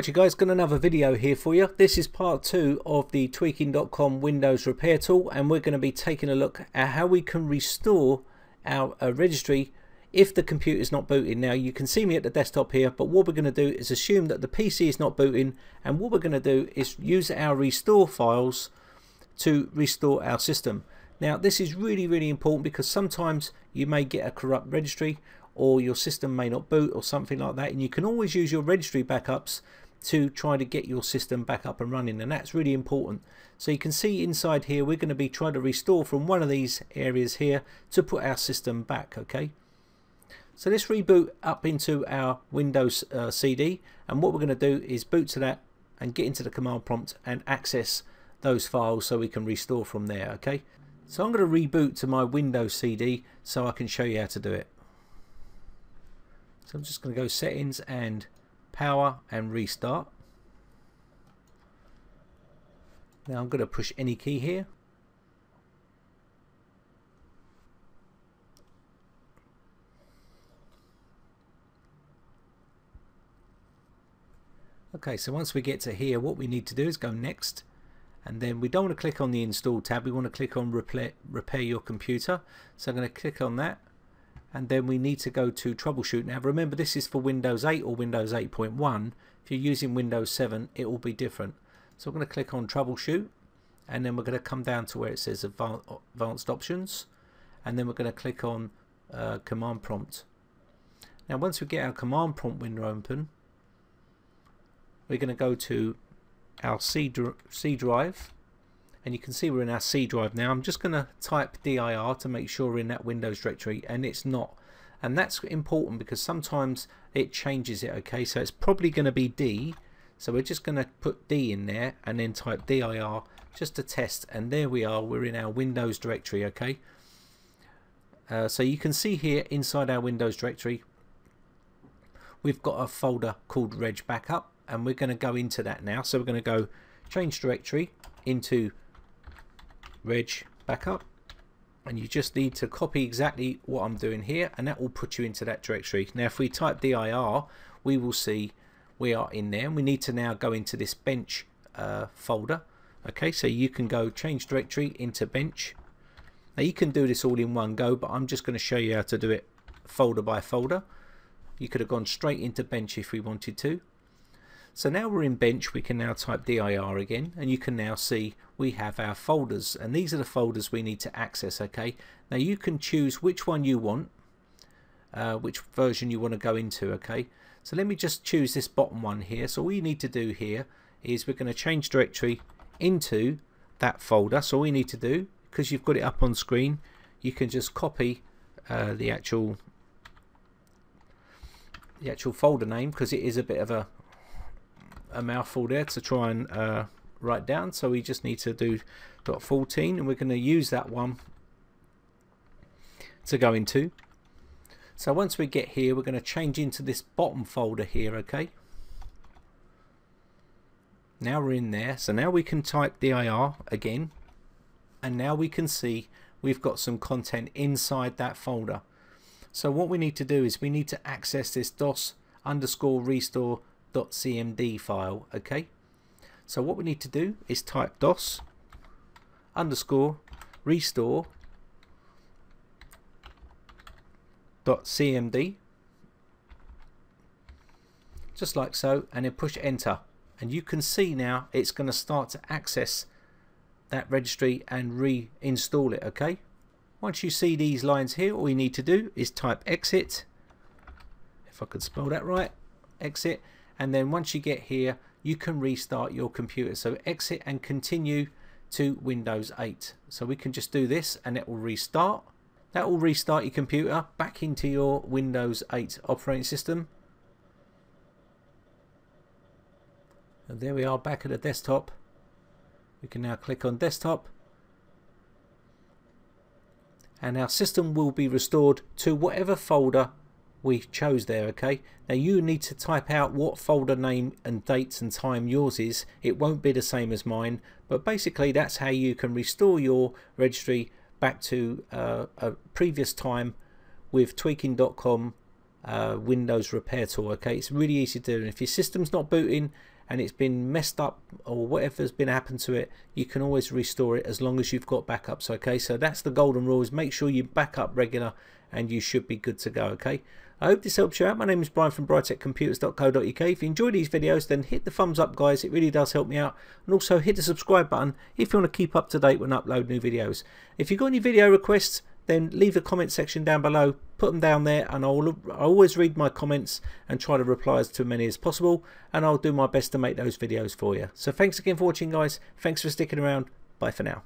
What you guys, got another video here for you. This is part 2 of the tweaking.com Windows repair tool, and we're going to be taking a look at how we can restore our registry if the computer is not booting. Now you can see me at the desktop here, but what we're going to do is assume that the PC is not booting, and what we're going to do is use our restore files to restore our system. Now this is really important, because sometimes you may get a corrupt registry or your system may not boot or something like that, and you can always use your registry backups to try to get your system back up and running, and that's really important. So you can see inside here we're going to be trying to restore from one of these areas here to put our system back. Okay, so let's reboot up into our Windows CD, and what we're going to do is boot to that and get into the command prompt and access those files so we can restore from there. Okay, so I'm going to reboot to my Windows CD so I can show you how to do it. So I'm just going to go settings and power and restart. Now I'm going to push any key here. Okay, so once we get to here, what we need to do is go next, and then we don't want to click on the install tab, we want to click on repair your computer. So I'm going to click on that, and then we need to go to troubleshoot. Now remember, this is for Windows 8 or Windows 8.1. If you're using Windows 7 it will be different. So I'm going to click on troubleshoot, and then we're going to come down to where it says advanced options, and then we're going to click on command prompt. Now once we get our command prompt window open, we're going to go to our C drive, and you can see we're in our C drive now. I'm just going to type dir to make sure we're in that Windows directory, and it's not, and that's important because sometimes it changes it. Okay, so it's probably going to be D, so we're just going to put D in there and then type dir just to test, and there we are, we're in our Windows directory. Okay, so you can see here inside our Windows directory we've got a folder called reg backup, and we're going to go into that now. So we're going to go change directory into reg backup, and you just need to copy exactly what I'm doing here, and that will put you into that directory. Now if we type dir, we will see we are in there, and we need to now go into this bench folder. Okay, so you can go change directory into bench. Now you can do this all in one go, but I'm just going to show you how to do it folder by folder. You could have gone straight into bench if we wanted to. So now we're in bench, we can now type dir again, and you can now see we have our folders, and these are the folders we need to access. Okay, now you can choose which one you want, which version you want to go into. Okay, so let me just choose this bottom one here. So all you need to do here is we're going to change directory into that folder. So all you need to do, because you've got it up on screen, you can just copy the actual folder name, because it is a bit of a mouthful there to try and write down. So we just need to do .14, and we're going to use that one to go into. So once we get here, we're going to change into this bottom folder here. Okay, now we're in there, so now we can type dir again, and now we can see we've got some content inside that folder. So what we need to do is we need to access this dos_restore.cmd file. Okay, so what we need to do is type dos_restore.cmd, just like so, and then push enter, and you can see now it's going to start to access that registry and reinstall it. Okay, once you see these lines here, all you need to do is type exit, if I could spell that right, exit, and then once you get here you can restart your computer. So exit and continue to Windows 8. So we can just do this and it will restart. That will restart your computer back into your Windows 8 operating system. And there we are, back at the desktop. We can now click on desktop, and our system will be restored to whatever folder we chose there. Okay, now you need to type out what folder name and dates and time yours is. It won't be the same as mine, but basically that's how you can restore your registry back to a previous time with tweaking.com Windows repair tool. Okay, it's really easy to do, and if your system's not booting and it's been messed up or whatever's been happened to it, you can always restore it as long as you've got backups. Okay, so that's the golden rule, is make sure you back up regular and you should be good to go. Okay, I hope this helps you out. My name is Brian from briteccomputers.co.uk. If you enjoy these videos, then hit the thumbs up, guys. It really does help me out. And also hit the subscribe button if you want to keep up to date when I upload new videos. If you've got any video requests, then leave a comment section down below, put them down there, and I always read my comments and try to reply to as many as possible, and I'll do my best to make those videos for you. So thanks again for watching, guys. Thanks for sticking around. Bye for now.